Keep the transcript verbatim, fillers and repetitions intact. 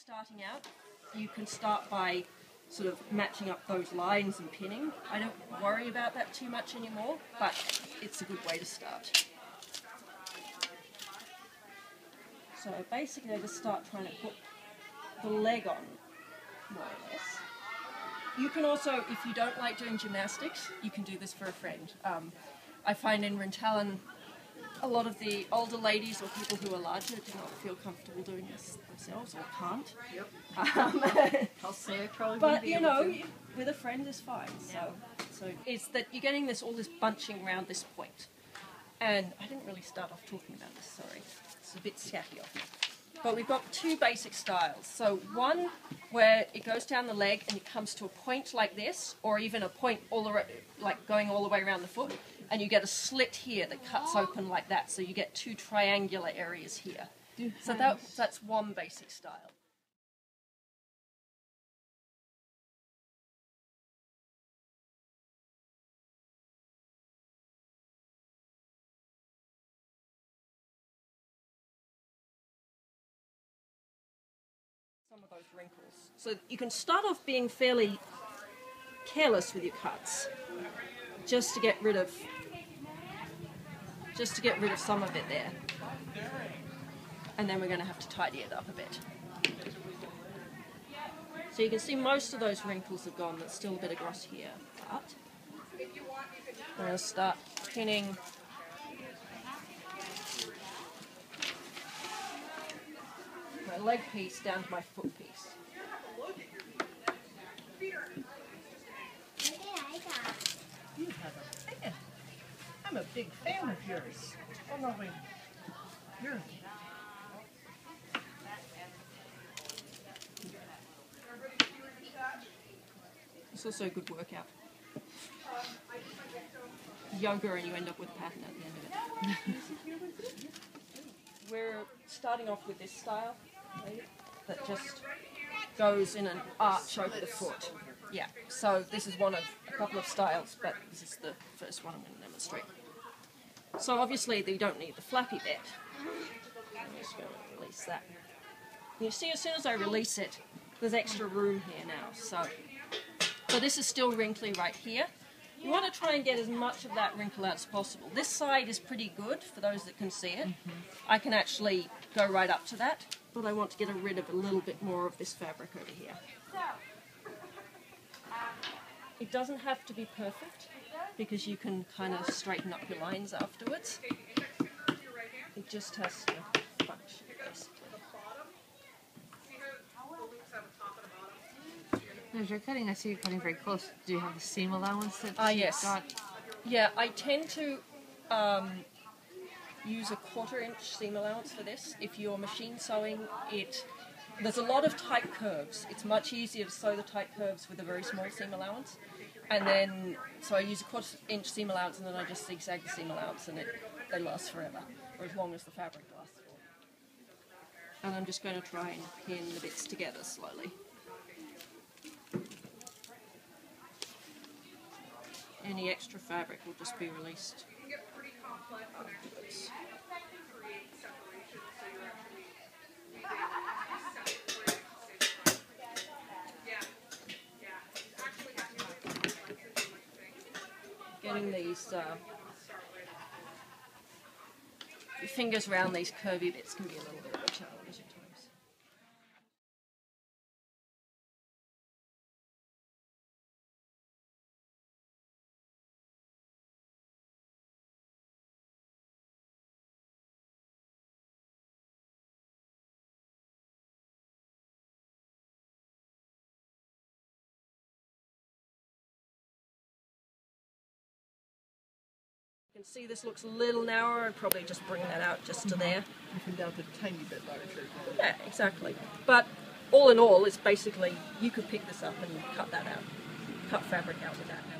starting out, you can start by sort of matching up those lines and pinning. I don't worry about that too much anymore, but it's a good way to start. So basically I just start trying to put the leg on, more or less. You can also, if you don't like doing gymnastics, you can do this for a friend. Um, I find in Rentalon, a lot of the older ladies or people who are larger do not feel comfortable doing this themselves or can't. Yep. Um, I'll say probably but you know, to. with a friend is fine. Yeah. So, so it's that you're getting this all this bunching around this point. And I didn't really start off talking about this. Sorry, it's a bit scaffy of me. But we've got two basic styles. So one where it goes down the leg and it comes to a point like this, or even a point all around, like going all the way around the foot. And you get a slit here that cuts open like that, so you get two triangular areas here. So that, that's one basic style. Some of those wrinkles. So you can start off being fairly careless with your cuts, just to get rid of just to get rid of some of it there, and then we're going to have to tidy it up a bit. So you can see most of those wrinkles are gone, there's still a bit of gloss here, but I'm going to start pinning my leg piece down to my foot piece. You have a fan. I'm a big fan of yours. Oh no, wait. You're... It's also a good workout. Yoga, and you end up with a pattern at the end of it. We're starting off with this style that just goes in an arch over the foot. Yeah, so this is one of a couple of styles, but this is the first one I'm going to demonstrate. So obviously you don't need the flappy bit. I'm just going to release that. And you see, as soon as I release it, there's extra room here now. So, so this is still wrinkly right here. You want to try and get as much of that wrinkle out as possible. This side is pretty good for those that can see it. Mm-hmm. I can actually go right up to that, but I want to get rid of a little bit more of this fabric over here. It doesn't have to be perfect, because you can kind of straighten up your lines afterwards. It just has to function, basically. As you're cutting, I see you're cutting very close. Do you have the seam allowance that uh, you've yes. got? Yeah, I tend to um, use a quarter inch seam allowance for this. If you're machine sewing it, there's a lot of tight curves. It's much easier to sew the tight curves with a very small seam allowance. And then, so I use a quarter inch seam allowance, and then I just zigzag the seam allowance, and it, they last forever, or as long as the fabric lasts. And I'm just going to try and pin the bits together slowly. Any extra fabric will just be released. Oops. Getting these uh, your fingers around these curvy bits can be a little bit of a challenge at times. You can see this looks a little narrower. I'd probably just bring that out just to there. You can go up a tiny bit larger. Yeah, exactly. But all in all, it's basically, you could pick this up and cut that out, cut fabric out with that.